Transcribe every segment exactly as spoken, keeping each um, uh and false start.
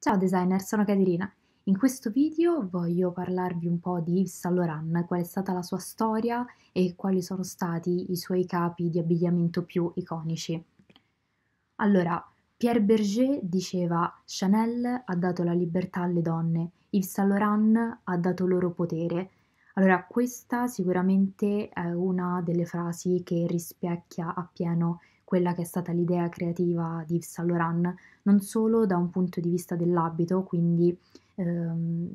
Ciao designer, sono Caterina. In questo video voglio parlarvi un po' di Yves Saint Laurent, qual è stata la sua storia e quali sono stati i suoi capi di abbigliamento più iconici. Allora, Pierre Bergé diceva: Chanel ha dato la libertà alle donne, Yves Saint Laurent ha dato loro potere. Allora, questa sicuramente è una delle frasi che rispecchia appieno quella che è stata l'idea creativa di Yves Saint Laurent, non solo da un punto di vista dell'abito, quindi ehm,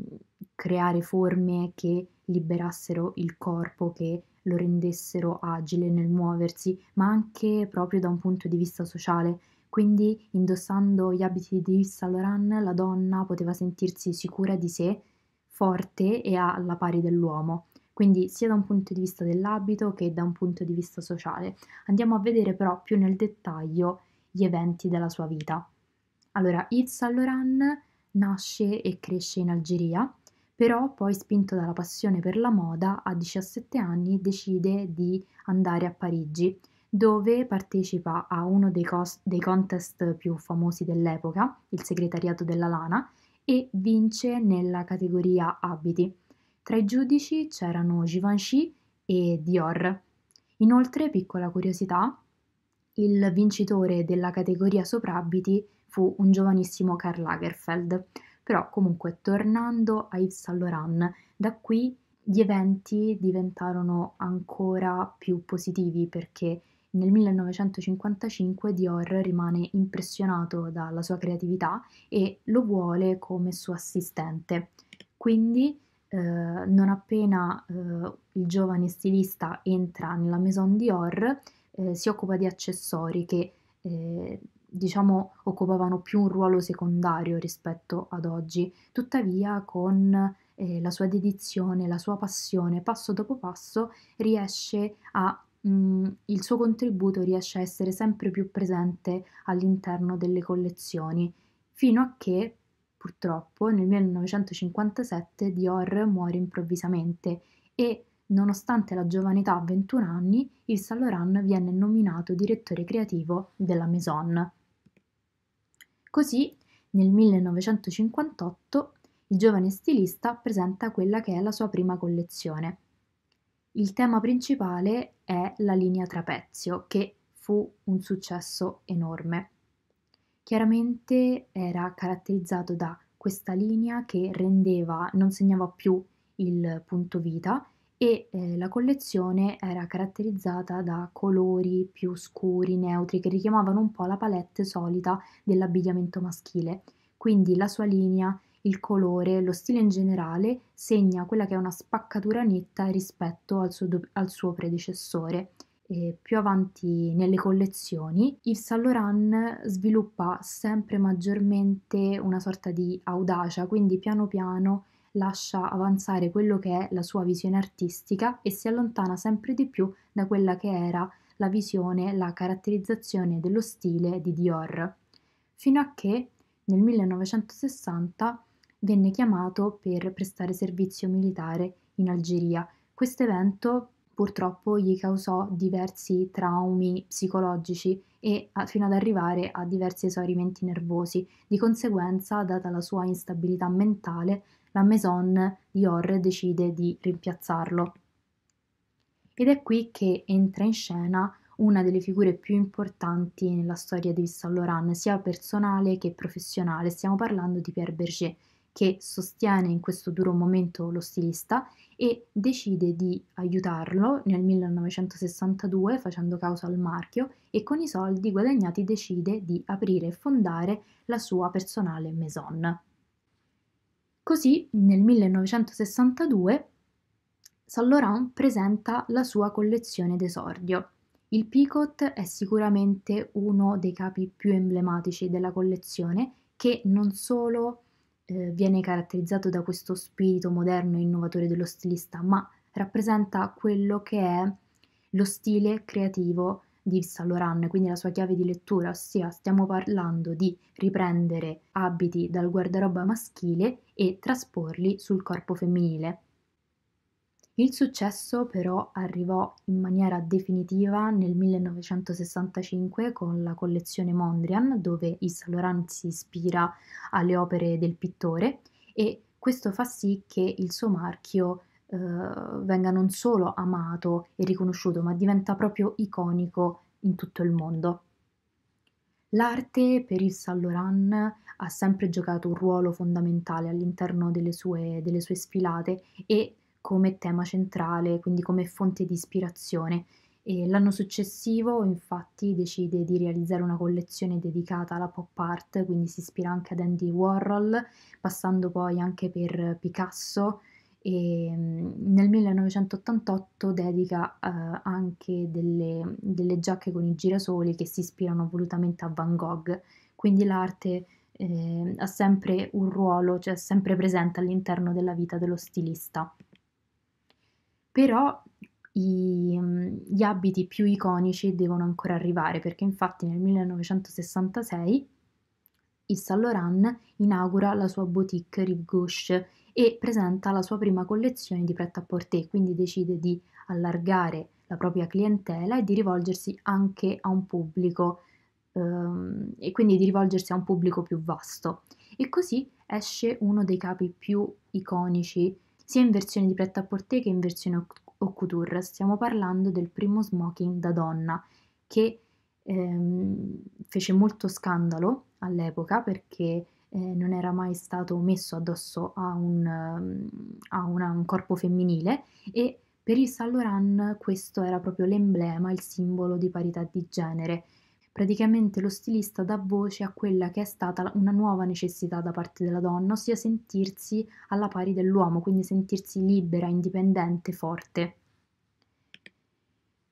creare forme che liberassero il corpo, che lo rendessero agile nel muoversi, ma anche proprio da un punto di vista sociale. Quindi indossando gli abiti di Yves Saint Laurent la donna poteva sentirsi sicura di sé, forte e alla pari dell'uomo. Quindi sia da un punto di vista dell'abito che da un punto di vista sociale. Andiamo a vedere però più nel dettaglio gli eventi della sua vita. Allora, Yves Saint Laurent nasce e cresce in Algeria, però poi, spinto dalla passione per la moda, a diciassette anni decide di andare a Parigi, dove partecipa a uno dei, dei contest più famosi dell'epoca, il segretariato della lana, e vince nella categoria abiti. Tra i giudici c'erano Givenchy e Dior. Inoltre, piccola curiosità, il vincitore della categoria soprabiti fu un giovanissimo Karl Lagerfeld. Però comunque, tornando a Yves Saint Laurent, da qui gli eventi diventarono ancora più positivi, perché nel millenovecentocinquantacinque Dior rimane impressionato dalla sua creatività e lo vuole come suo assistente. Quindi Uh, non appena uh, il giovane stilista entra nella Maison Dior, eh, si occupa di accessori che eh, diciamo occupavano più un ruolo secondario rispetto ad oggi. Tuttavia, con eh, la sua dedizione, la sua passione, passo dopo passo riesce a mh, il suo contributo riesce a essere sempre più presente all'interno delle collezioni, fino a che purtroppo nel millenovecentocinquantasette Dior muore improvvisamente e, nonostante la giovane età, a ventuno anni, Yves Saint Laurent viene nominato direttore creativo della Maison. Così, nel millenovecentocinquantotto, il giovane stilista presenta quella che è la sua prima collezione. Il tema principale è la linea trapezio, che fu un successo enorme. Chiaramente era caratterizzato da questa linea che rendeva, non segnava più il punto vita, e eh, la collezione era caratterizzata da colori più scuri, neutri, che richiamavano un po' la palette solita dell'abbigliamento maschile. Quindi la sua linea, il colore, lo stile in generale segna quella che è una spaccatura netta rispetto al suo, al suo predecessore. E più avanti nelle collezioni, Yves Saint Laurent sviluppa sempre maggiormente una sorta di audacia, quindi piano piano lascia avanzare quello che è la sua visione artistica e si allontana sempre di più da quella che era la visione, la caratterizzazione dello stile di Dior, fino a che nel millenovecentosessanta venne chiamato per prestare servizio militare in Algeria. Questo evento purtroppo gli causò diversi traumi psicologici e a, fino ad arrivare a diversi esaurimenti nervosi. Di conseguenza, data la sua instabilità mentale, la Maison Dior decide di rimpiazzarlo. Ed è qui che entra in scena una delle figure più importanti nella storia di Yves Saint Laurent, sia personale che professionale. Stiamo parlando di Pierre Bergé, che sostiene in questo duro momento lo stilista e decide di aiutarlo nel millenovecentosessantadue, facendo causa al marchio, e con i soldi guadagnati decide di aprire e fondare la sua personale Maison. Così nel millenovecentosessantadue Saint Laurent presenta la sua collezione d'esordio. Il Peacoat è sicuramente uno dei capi più emblematici della collezione, che non solo viene caratterizzato da questo spirito moderno e innovatore dello stilista, ma rappresenta quello che è lo stile creativo di Yves Saint Laurent, quindi la sua chiave di lettura, ossia stiamo parlando di riprendere abiti dal guardaroba maschile e trasporli sul corpo femminile. Il successo però arrivò in maniera definitiva nel millenovecentosessantacinque con la collezione Mondrian, dove Yves Saint Laurent si ispira alle opere del pittore, e questo fa sì che il suo marchio eh, venga non solo amato e riconosciuto, ma diventa proprio iconico in tutto il mondo. L'arte per Yves Saint Laurent ha sempre giocato un ruolo fondamentale all'interno delle sue, delle sue sfilate e come tema centrale, quindi come fonte di ispirazione. E l'anno successivo infatti decide di realizzare una collezione dedicata alla pop art, quindi si ispira anche ad Andy Warhol, passando poi anche per Picasso, e nel millenovecentottantotto dedica uh, anche delle, delle giacche con i girasoli che si ispirano volutamente a Van Gogh. Quindi l'arte eh, ha sempre un ruolo, cioè sempre presente all'interno della vita dello stilista. Però i, gli abiti più iconici devono ancora arrivare, perché infatti nel millenovecentosessantasei Yves Saint Laurent inaugura la sua boutique Rive Gauche e presenta la sua prima collezione di prêt-à-porter, quindi decide di allargare la propria clientela e di rivolgersi anche a un pubblico ehm, e quindi di rivolgersi a un pubblico più vasto. E così esce uno dei capi più iconici sia in versione di prêt-à-porter che in versione haute couture. Stiamo parlando del primo smoking da donna, che ehm, fece molto scandalo all'epoca perché Eh, non era mai stato messo addosso a un, a una, un corpo femminile, e per Yves Saint Laurent questo era proprio l'emblema, il simbolo di parità di genere. Praticamente lo stilista dà voce a quella che è stata una nuova necessità da parte della donna, ossia sentirsi alla pari dell'uomo, quindi sentirsi libera, indipendente, forte.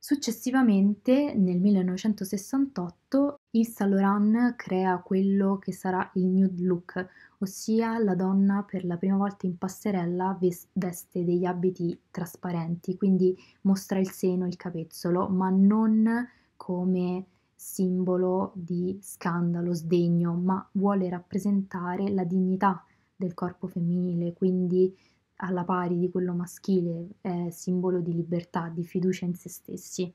Successivamente, nel millenovecentosessantotto, Yves Saint Laurent crea quello che sarà il nude look, ossia la donna per la prima volta in passerella veste degli abiti trasparenti, quindi mostra il seno, il capezzolo, ma non come simbolo di scandalo, sdegno, ma vuole rappresentare la dignità del corpo femminile, quindi alla pari di quello maschile, è simbolo di libertà, di fiducia in se stessi.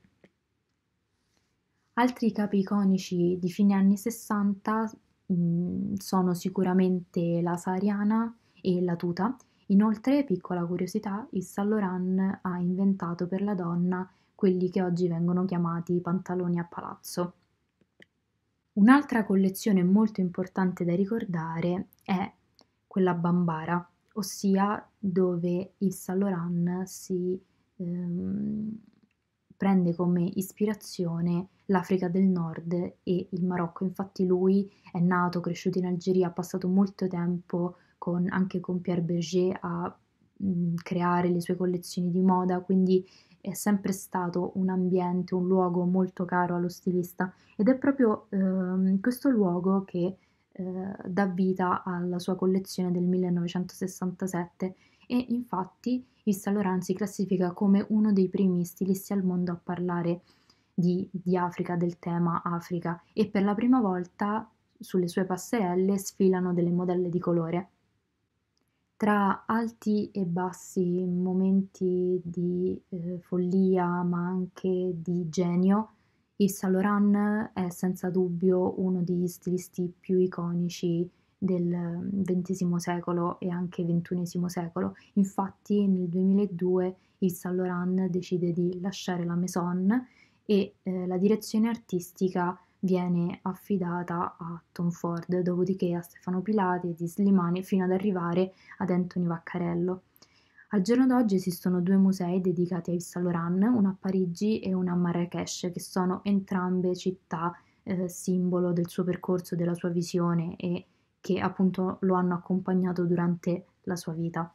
Altri capi iconici di fine anni sessanta mh, sono sicuramente la sahariana e la tuta. Inoltre, piccola curiosità, Yves Saint Laurent ha inventato per la donna quelli che oggi vengono chiamati pantaloni a palazzo. Un'altra collezione molto importante da ricordare è quella Bambara, ossia dove Yves Saint Laurent si ehm, prende come ispirazione l'Africa del Nord e il Marocco. Infatti lui è nato, cresciuto in Algeria, ha passato molto tempo con, anche con Pierre Bergé a mh, creare le sue collezioni di moda, quindi è sempre stato un ambiente, un luogo molto caro allo stilista, ed è proprio ehm, questo luogo che dà vita alla sua collezione del millenovecentosessantasette, e infatti Yves Saint Laurent si classifica come uno dei primi stilisti al mondo a parlare di, di Africa, del tema Africa, e per la prima volta sulle sue passerelle sfilano delle modelle di colore. Tra alti e bassi, momenti di eh, follia ma anche di genio, Yves Saint Laurent è senza dubbio uno degli stilisti più iconici del ventesimo secolo e anche ventunesimo secolo. Infatti nel duemiladue Yves Saint Laurent decide di lasciare la Maison e eh, la direzione artistica viene affidata a Tom Ford, dopodiché a Stefano Pilati e di Slimane, fino ad arrivare ad Anthony Vaccarello. Al giorno d'oggi esistono due musei dedicati a Yves Saint Laurent, uno a Parigi e uno a Marrakesh, che sono entrambe città eh, simbolo del suo percorso, della sua visione, e che appunto lo hanno accompagnato durante la sua vita.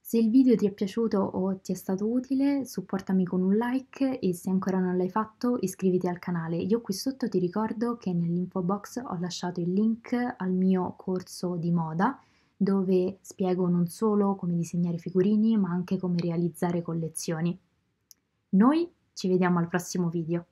Se il video ti è piaciuto o ti è stato utile, supportami con un like, e se ancora non l'hai fatto iscriviti al canale. Io qui sotto ti ricordo che nell'info box ho lasciato il link al mio corso di moda, dove spiego non solo come disegnare figurini, ma anche come realizzare collezioni. Noi ci vediamo al prossimo video.